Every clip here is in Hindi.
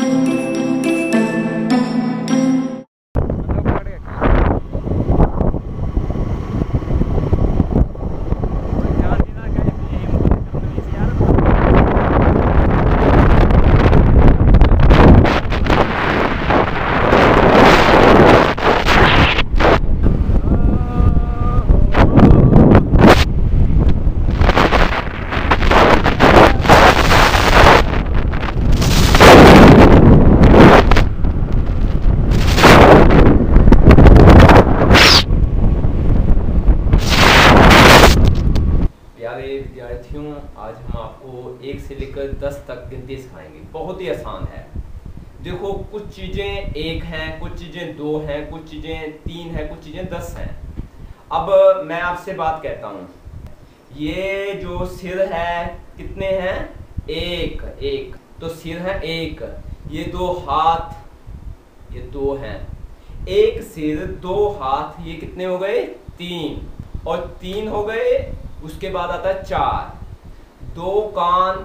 विद्यार्थियों, आज हम आपको 1 से लेकर 10 तक गिनती सिखाएंगे। बहुत ही आसान है। देखो, कुछ चीजें 1 हैं, कुछ चीजें 2 हैं, कुछ चीजें 3 हैं, कुछ चीजें 10 हैं। अब मैं आपसे बात कहता हूँ, ये जो सिर है कितने हैं? 1 1। तो सिर है 1। ये 2 हाथ, ये 2 हैं। 1 सिर 2 हाथ, ये कितने हो गए? 3। और 3 हो गए, उसके बाद आता है 4। 2 कान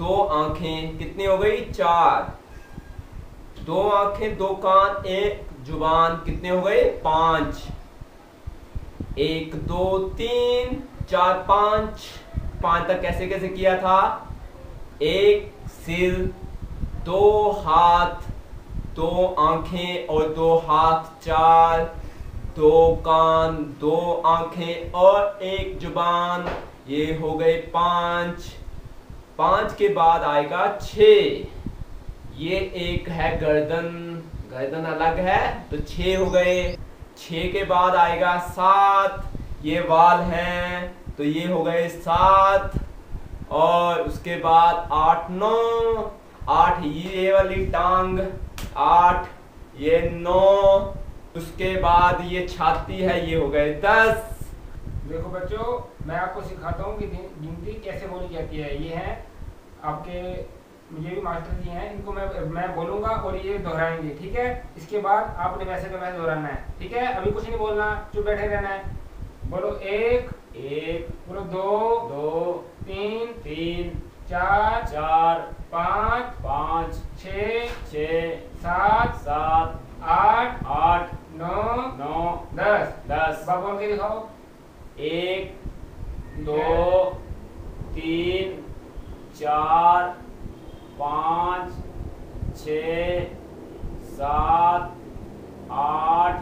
2 आंखें, कितनी हो गई? 4। 2 आंखें 2 कान 1 जुबान, कितने हो गए? 5। 1 2 3 4 5। 5 तक कैसे कैसे किया था? 1 सिर 2 हाथ 2 आंखें और 2 हाथ 4, 2 कान 2 आंखें और 1 जुबान, ये हो गए 5। 5 के बाद आएगा 6। ये 1 है गर्दन, गर्दन अलग है, तो 6 हो गए। 6 के बाद आएगा 7। ये बाल हैं, तो ये हो गए 7। और उसके बाद 8 9 8, ये वाली टांग 8, ये 9। उसके बाद ये छाती है, ये हो गए 10। देखो बच्चों, मैं आपको सिखाता हूँ कि गिनती कैसे बोली जाती है। ये है आपके, ये भी मास्टर जी हैं, इनको मैं बोलूँगा और ये दोहराएंगे, ठीक है? इसके बाद आपने वैसे का वैसे दोहराना है, ठीक है? अभी कुछ नहीं बोलना, चुप बैठे रहना है। बोलो 1 1, बोलो 2 2 3 3, 4 4, 5 5, 6 6, 7 7, 8 8, 9 9, 10 10। बाबा के दिखाओ, 1 2 3 4 5 6 7 8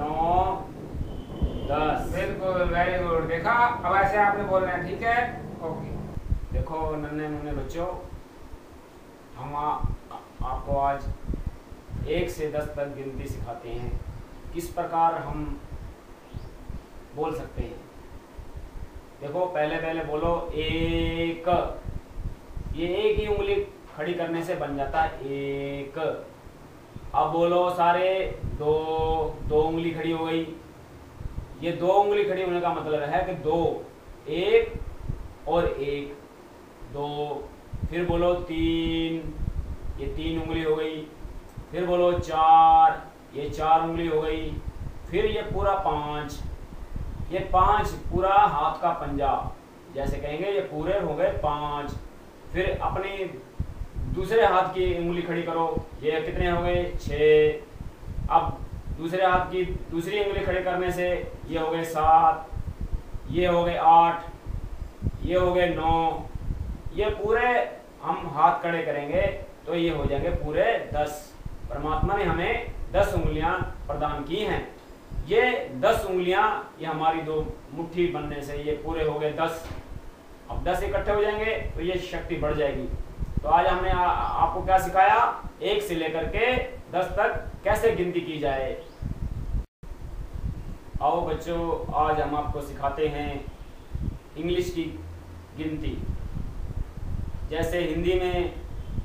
9 10। बिल्कुल, वेरी गुड। देखा, अब ऐसे आपने बोलना है, ठीक है? ओके। देखो नन्हे मुन्ने बच्चों, हम आपको आज 1 से 10 तक गिनती सिखाते हैं, किस प्रकार हम बोल सकते हैं। देखो, पहले बोलो 1। ये 1 ही उंगली खड़ी करने से बन जाता है 1। अब बोलो सारे 2 2 उंगली खड़ी हो गई। ये 2 उंगली खड़ी होने का मतलब है कि 2 1 और 1 2। फिर बोलो 3। ये 3 उंगली हो गई। फिर बोलो 4। ये 4 उंगली हो गई। फिर ये पूरा 5। ये 5 पूरा हाथ का पंजा जैसे कहेंगे, ये पूरे हो गए 5। फिर अपने दूसरे हाथ की उंगली खड़ी करो, ये कितने हो गए? 6। अब दूसरे हाथ की दूसरी उंगली खड़ी करने से ये हो गए 7। ये हो गए 8। ये हो गए 9। ये पूरे हम हाथ खड़े करेंगे तो ये हो जाएंगे पूरे 10। परमात्मा ने हमें 10 उंगलियां प्रदान की हैं। ये 10 उंगलियां, ये हमारी 2 मुट्ठी बनने से ये पूरे हो गए 10। अब 10 इकट्ठे हो जाएंगे तो ये शक्ति बढ़ जाएगी। तो आज हमने आपको क्या सिखाया? 1 से लेकर के 10 तक कैसे गिनती की जाए। आओ बच्चों, आज हम आपको सिखाते हैं इंग्लिश की गिनती। जैसे हिंदी में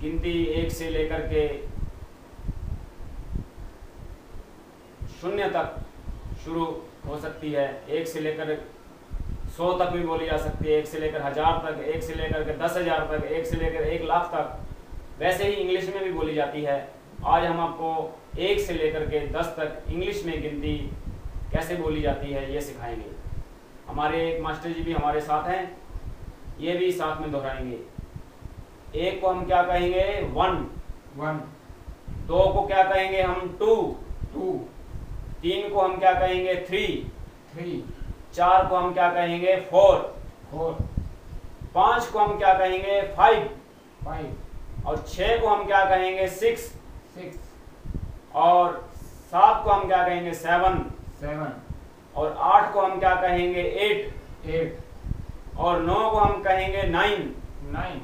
गिनती 1 से लेकर के 0 तक शुरू हो सकती है। 1 से लेकर 100 तक भी बोली जा सकती है। 1 से लेकर 1000 तक, 1 से लेकर के 10,000 तक, 1 से लेकर 1 लाख तक। वैसे ही इंग्लिश में भी बोली जाती है। आज हम आपको 1 से लेकर के 10 तक इंग्लिश में गिनती कैसे बोली जाती है ये सिखाएंगे। हमारे एक मास्टर जी भी हमारे साथ हैं, ये भी साथ में दोहराएंगे। 1 को हम क्या कहेंगे? 1। वन, दो को क्या कहेंगे हम टू टू, तीन को हम क्या कहेंगे थ्री थ्री, चार को हम क्या कहेंगे फोर फोर, पाँच को हम क्या कहेंगे फाइव फाइव, और छः को हम क्या कहेंगे सिक्स सिक्स, और सात को हम क्या कहेंगे सेवन सेवन, और आठ को हम क्या कहेंगे एट एट, और नौ को हम कहेंगे नाइन नाइन,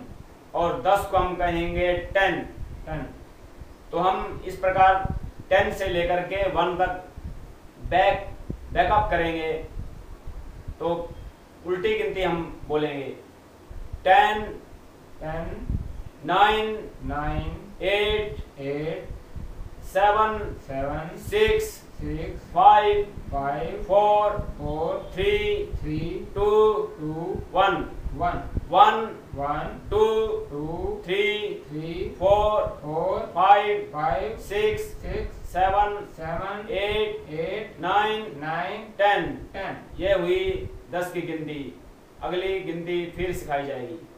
और दस को हम कहेंगे टेन टेन। तो हम इस प्रकार 10 से लेकर के 1 तक बैकअप करेंगे, तो उल्टी गिनती हम बोलेंगे 10 10 9 9 8 8 7 7 6 6 5 5 4 4 3 3 2 2 1 1 1 1 2 2 3 3 4 4 5 5 6 6 7 7 8 8 9 9 10 10। ये हुई 10 की गिनती। अगली गिनती फिर सिखाई जाएगी।